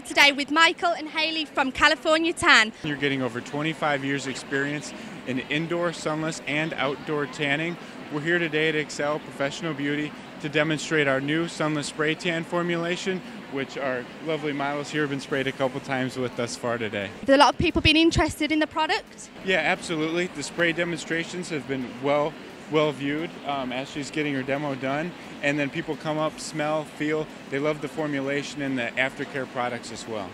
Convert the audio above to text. here today with Michael and Haley from California Tan. You're getting over 25 years experience in indoor, sunless, and outdoor tanning. We're here today at XL Professional Beauty to demonstrate our new sunless spray tan formulation, which our lovely models here have been sprayed a couple times with thus far today. Have a lot of people been interested in the product? Yeah, absolutely. The spray demonstrations have been well viewed as she's getting her demo done, and then people come up, smell, feel, they love the formulation and the aftercare products as well.